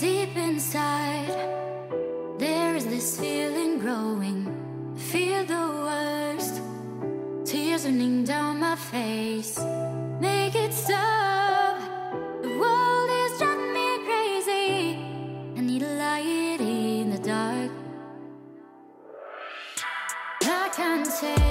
Deep inside, there is this feeling growing. I fear the worst. Tears running down my face. Make it stop. The world is driving me crazy. I need a light in the dark. I can't take.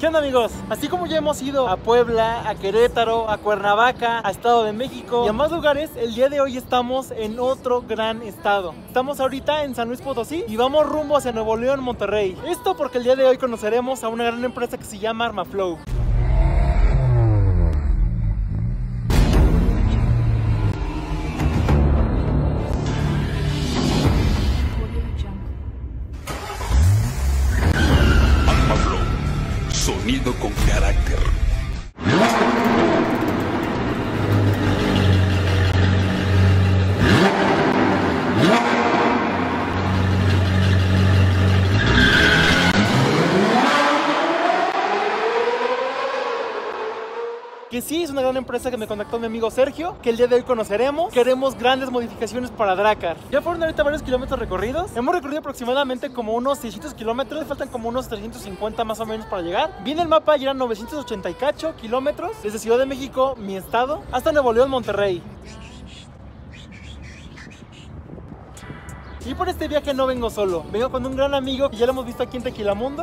¿Qué onda, amigos? Así como ya hemos ido a Puebla, a Querétaro, a Cuernavaca, a Estado de México y a más lugares, el día de hoy estamos en otro gran estado. Estamos ahorita en San Luis Potosí y vamos rumbo hacia Nuevo León, Monterrey. Esto porque el día de hoy conoceremos a una gran empresa que se llama Armaflow. Sonido con carácter. Que sí, es una gran empresa que me contactó mi amigo Sergio, que el día de hoy conoceremos. Queremos grandes modificaciones para Drakkar. Ya fueron ahorita varios kilómetros recorridos. Hemos recorrido aproximadamente como unos 600 kilómetros. Le faltan como unos 350 más o menos para llegar. Viene el mapa y eran 980 y cacho kilómetros desde Ciudad de México, mi estado, hasta Nuevo León, Monterrey. Y por este viaje no vengo solo. Vengo con un gran amigo que ya lo hemos visto aquí en Tequilamundo.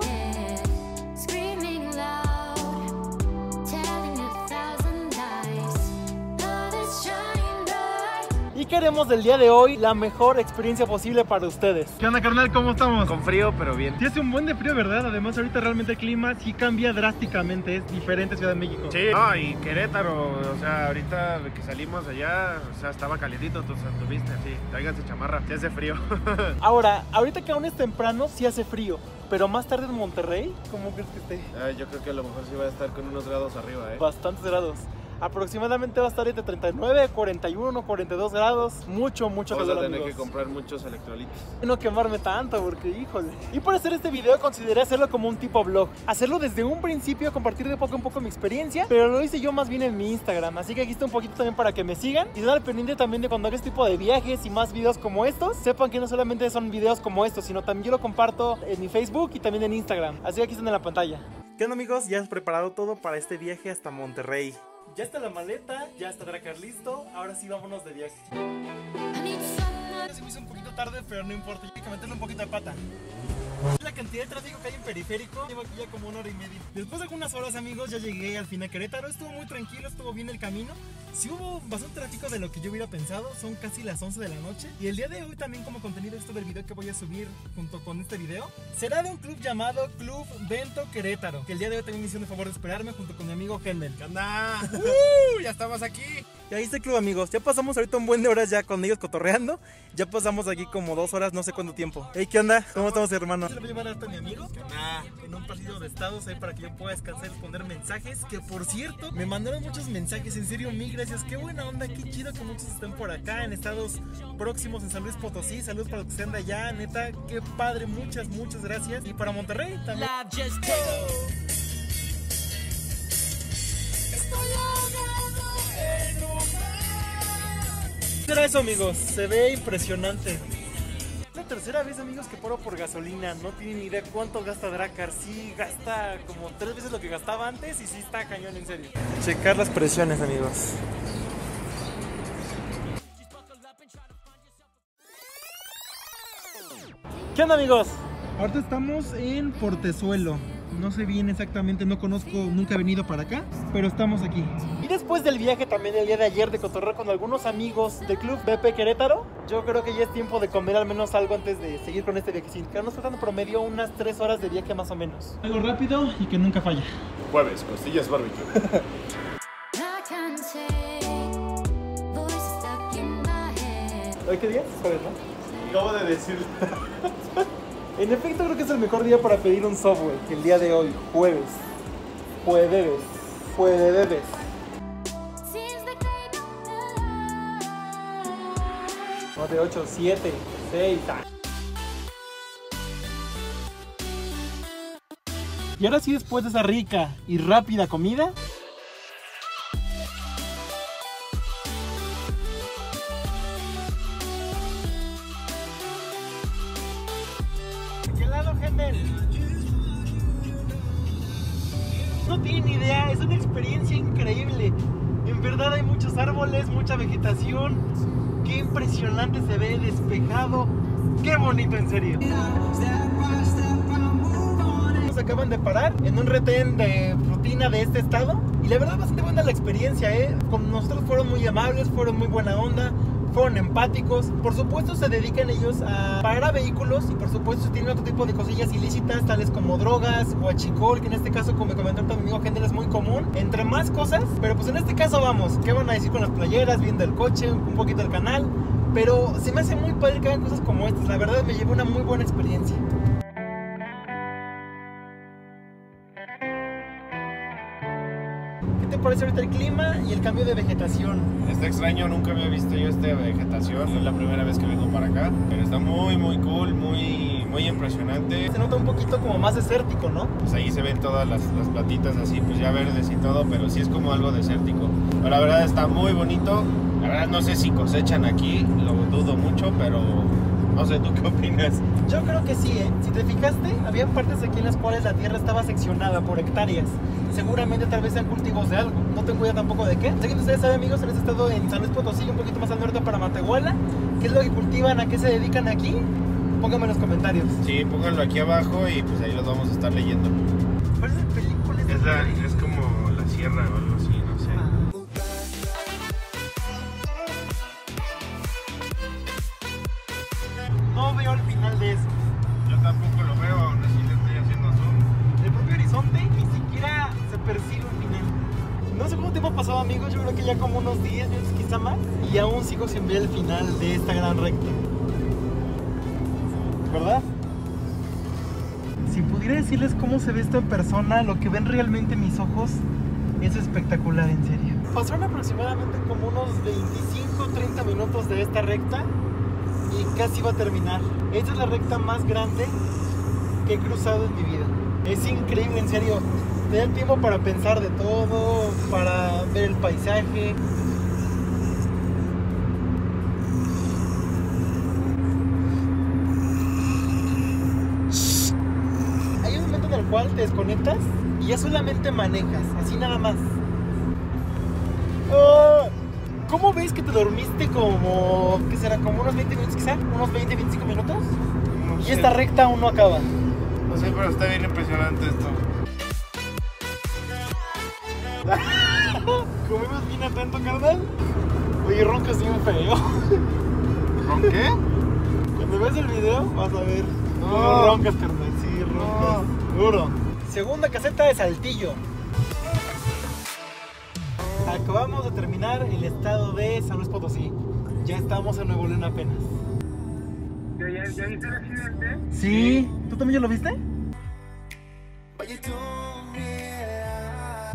Y queremos del día de hoy la mejor experiencia posible para ustedes. ¿Qué onda, carnal? ¿Cómo estamos? Con frío, pero bien. Sí, hace un buen de frío, ¿verdad? Además, ahorita realmente el clima sí cambia drásticamente. Es diferente Ciudad de México. Sí, no, y Querétaro. O sea, ahorita que salimos allá, o sea, estaba calientito, tuviste, sí. Tráiganse chamarra, sí hace frío. Ahora, ahorita que aún es temprano, sí hace frío. Pero más tarde en Monterrey, ¿cómo crees que esté? Ay, yo creo que a lo mejor sí va a estar con unos grados arriba, ¿eh? Bastantes grados. Aproximadamente va a estar entre 39, 41, 42 grados. Mucho calor. Vamos a tener que comprar muchos electrolitos. No quemarme tanto porque, híjole. Y por hacer este video consideré hacerlo como un tipo vlog. Hacerlo desde un principio, compartir de poco en poco mi experiencia. Pero lo hice yo más bien en mi Instagram. Así que aquí está un poquito también para que me sigan. Y estar al pendiente también de cuando haga este tipo de viajes y más videos como estos. Sepan que no solamente son videos como estos, sino también yo lo comparto en mi Facebook y también en Instagram. Así que aquí están en la pantalla. ¿Qué onda, amigos? Ya has preparado todo para este viaje hasta Monterrey. Ya está la maleta, ya está Drakkar listo, ahora sí vámonos de viaje. Se me hizo un poquito tarde, pero no importa, hay que meterle un poquito de pata. La cantidad de tráfico que hay en periférico, llevo aquí ya como una hora y media. Después de algunas horas, amigos, ya llegué al fin a Querétaro. Estuvo muy tranquilo, estuvo bien el camino. Sí hubo bastante tráfico de lo que yo hubiera pensado. Son casi las 11 de la noche. Y el día de hoy también como contenido esto del video que voy a subir junto con este video será de un club llamado Club Vento Querétaro, que el día de hoy también me hicieron el favor de esperarme junto con mi amigo Kendall. ¿Qué onda? Ya estamos aquí. Y ahí está el club, amigos. Ya pasamos ahorita un buen de horas ya con ellos cotorreando. Ya pasamos aquí como 2 horas, no sé cuánto tiempo. Hey, ¿qué onda? ¿Cómo estamos, hermano? Yo le voy a llevar hasta mi amigo en un pasillo de estados ahí para que yo pueda descansar y responder mensajes. Que por cierto, me mandaron muchos mensajes. En serio, mil gracias. Qué buena onda, qué chido que muchos estén por acá en estados próximos, en San Luis Potosí. Saludos para los que estén de allá, neta. Qué padre, muchas gracias. Y para Monterrey también. Era eso, amigos, se ve impresionante. La tercera vez, amigos, que paro por gasolina. No tienen ni idea cuánto gasta Drakkar. Sí, gasta como 3 veces lo que gastaba antes. Y sí está cañón, en serio. Checar las presiones, amigos. ¿Qué onda, amigos? Ahorita estamos en Portezuelo. No sé bien exactamente, no conozco, nunca he venido para acá, pero estamos aquí. Y después del viaje también el día de ayer de cotorreo con algunos amigos del Club BP Querétaro, yo creo que ya es tiempo de comer al menos algo antes de seguir con este viaje. Que nos faltan promedio unas 3 horas de viaje más o menos. Algo rápido y que nunca falla. Jueves, costillas barbecue. ¿Hoy qué día? Jueves, ¿no? Acabo de decir. En efecto, creo que es el mejor día para pedir un Subway, el día de hoy, jueves. Jueves. No, de 8, 7, 6. Y ahora sí, después de esa rica y rápida comida, no tienen idea, es una experiencia increíble. En verdad hay muchos árboles, mucha vegetación. Qué impresionante se ve, despejado. Qué bonito, en serio. Nos acaban de parar en un retén de rutina de este estado. Y la verdad bastante buena la experiencia, ¿eh? Con nosotros fueron muy amables, fueron muy buena onda, fueron empáticos. Por supuesto se dedican ellos a parar a vehículos y por supuesto tienen otro tipo de cosillas ilícitas, tales como drogas, guachicol, que en este caso, como me comentó mi amigo Kendall, es muy común, entre más cosas. Pero pues en este caso vamos, ¿qué van a decir con las playeras? Viendo el coche, un poquito el canal. Pero se me hace muy padre que hagan cosas como estas. La verdad me llevó una muy buena experiencia. ¿Qué te parece ahorita el clima y el cambio de vegetación? Está extraño, nunca había visto yo esta vegetación, es la primera vez que vengo para acá, pero está muy cool, muy impresionante. Se nota un poquito como más desértico, ¿no? Pues ahí se ven todas las platitas así, pues ya verdes y todo, pero sí es como algo desértico. Pero la verdad está muy bonito, la verdad no sé si cosechan aquí, lo dudo mucho, pero no sé, ¿tú qué opinas? Yo creo que sí, ¿eh? Si te fijaste, había partes aquí en las cuales la tierra estaba seccionada por hectáreas. Seguramente tal vez sean cultivos de algo, no tengo idea tampoco de qué. Sé que ustedes saben, amigos, en este estado, en San Luis Potosi, un poquito más al norte para Matehuala, ¿qué es lo que cultivan? ¿A qué se dedican aquí? Pónganme en los comentarios. Sí, pónganlo aquí abajo y pues ahí los vamos a estar leyendo. ¿Cuál es la película? Es como la sierra o algo así, no sé. Ah. No veo el final de eso. Yo tampoco lo veo, aún así le estoy haciendo zoom. El propio horizonte ni siquiera se percibe el final. No sé cuánto tiempo ha pasado, amigos, yo creo que ya como unos 10 minutos quizá más. Y aún sigo sin ver el final de esta gran recta, ¿verdad? Si pudiera decirles cómo se ve esto en persona, lo que ven realmente mis ojos es espectacular, en serio. Pasaron aproximadamente como unos 25-30 minutos de esta recta y casi va a terminar. Esta es la recta más grande que he cruzado en mi vida. Es increíble, en serio. Te da tiempo para pensar de todo, para ver el paisaje. Hay un momento en el cual te desconectas y ya solamente manejas, así nada más. ¡Oh! ¿Cómo ves que te dormiste como, qué será, como unos 20 minutos quizá? ¿Unos 20, 25 minutos? No sé. Y esta recta aún no acaba. No sé, pero está bien impresionante esto. Comemos bien atento, carnal. Oye, roncas bien feo. ¿Ronqué? Cuando veas el video vas a ver. No, roncas, carnal, sí, roncas. No. Duro. Segunda caseta de Saltillo. Acabamos de terminar el estado de San Luis Potosí. Ya estamos en Nuevo León apenas. ¿Ya viste el accidente? Sí. ¿Tú también ya lo viste?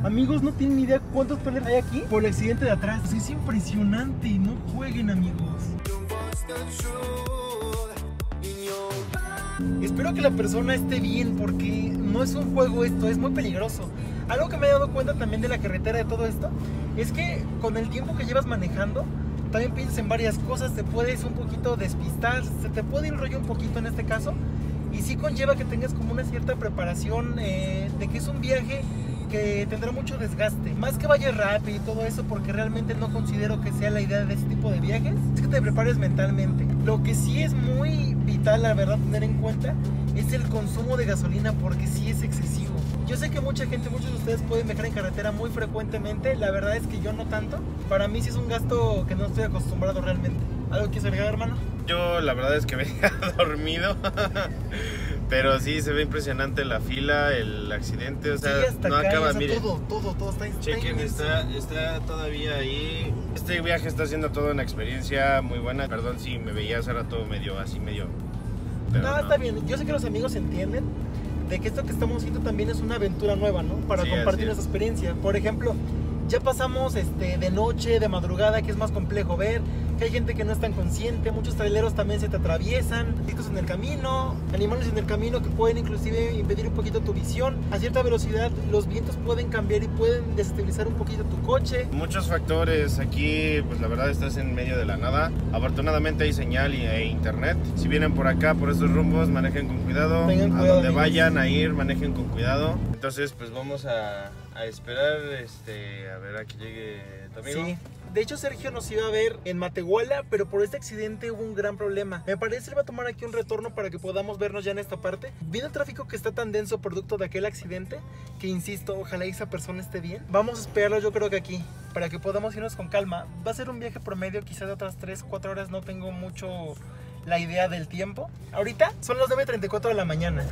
Amigos, no tienen idea cuántos peleas hay aquí por el accidente de atrás. Es impresionante. No jueguen, amigos. Espero que la persona esté bien porque no es un juego esto, es muy peligroso. Algo que me he dado cuenta también de la carretera, de todo esto, es que con el tiempo que llevas manejando, también piensas en varias cosas, te puedes un poquito despistar, se te puede ir rollo un poquito en este caso, y sí conlleva que tengas como una cierta preparación de que es un viaje que tendrá mucho desgaste, más que vaya rápido y todo eso, porque realmente no considero que sea la idea de este tipo de viajes, es que te prepares mentalmente. Lo que sí es muy vital, la verdad, tener en cuenta es el consumo de gasolina, porque sí es excesivo. Yo sé que mucha gente, muchos de ustedes pueden viajar en carretera muy frecuentemente. La verdad es que yo no tanto. Para mí sí es un gasto que no estoy acostumbrado realmente. ¿Algo quieres agregar, hermano? Yo la verdad es que venía dormido. Pero sí, se ve impresionante la fila, el accidente, o sea, sí, no acá, acaba, o sea, miren. Todo está inmenso. Chequen, está todavía ahí. Este viaje está siendo toda una experiencia muy buena. Perdón si me veías ahora todo medio así, medio... No, está bien. Yo sé que los amigos entienden de que esto que estamos haciendo también es una aventura nueva, ¿no? Para compartir nuestra experiencia. Por ejemplo, ya pasamos de noche, de madrugada, que es más complejo ver, que hay gente que no es tan consciente, muchos traileros también se te atraviesan, discos en el camino, animales en el camino que pueden inclusive impedir un poquito tu visión. A cierta velocidad los vientos pueden cambiar y pueden desestabilizar un poquito tu coche. Muchos factores. Aquí pues la verdad estás en medio de la nada. Afortunadamente hay señal e internet. Si vienen por acá, por estos rumbos, manejen con cuidado. Tengan cuidado a donde amigos vayan a ir, manejen con cuidado. Entonces pues vamos a esperar, a ver a que llegue tu amigo. Sí. De hecho, Sergio nos iba a ver en Matehuala, pero por este accidente hubo un gran problema. Me parece que va a tomar aquí un retorno para que podamos vernos ya en esta parte. Viendo el tráfico que está tan denso producto de aquel accidente, que insisto, ojalá esa persona esté bien. Vamos a esperarlo, yo creo que aquí, para que podamos irnos con calma. Va a ser un viaje promedio, quizá de otras 3, 4 horas, no tengo mucho la idea del tiempo. Ahorita son las 9:34 de la mañana.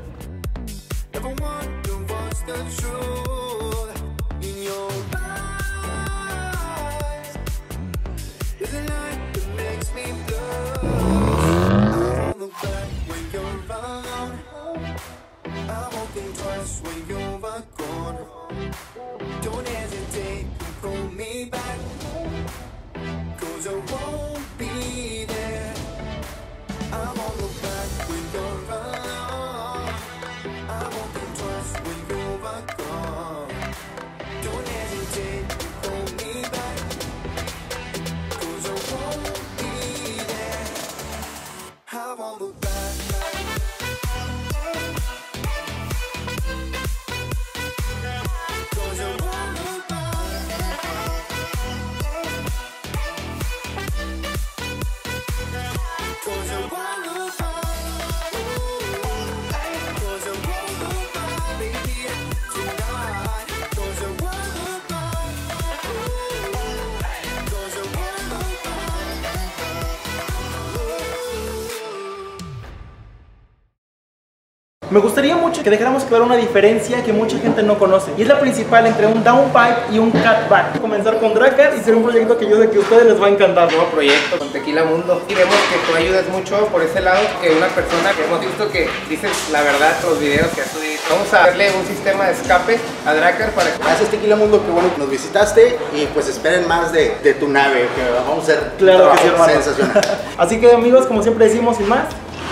Me gustaría mucho que dejáramos claro una diferencia que mucha gente no conoce, y es la principal entre un downpipe y un cutback. Comenzar con Drakkar y ser un proyecto que yo sé que a ustedes les va a encantar. Nuevo proyecto con Tequilamundo. Y vemos que tú ayudas mucho por ese lado, que una persona que hemos visto que dice la verdad los videos que has subido. Vamos a darle un sistema de escape a Drakkar para que... Gracias, Tequilamundo, qué bueno que nos visitaste, y pues esperen más de tu nave, que vamos a hacer, claro, que sí, sensacional. Así que amigos, como siempre decimos, sin más,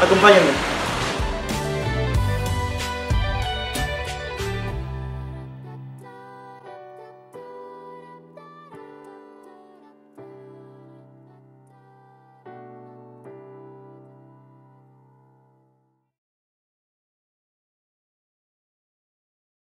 acompáñenme.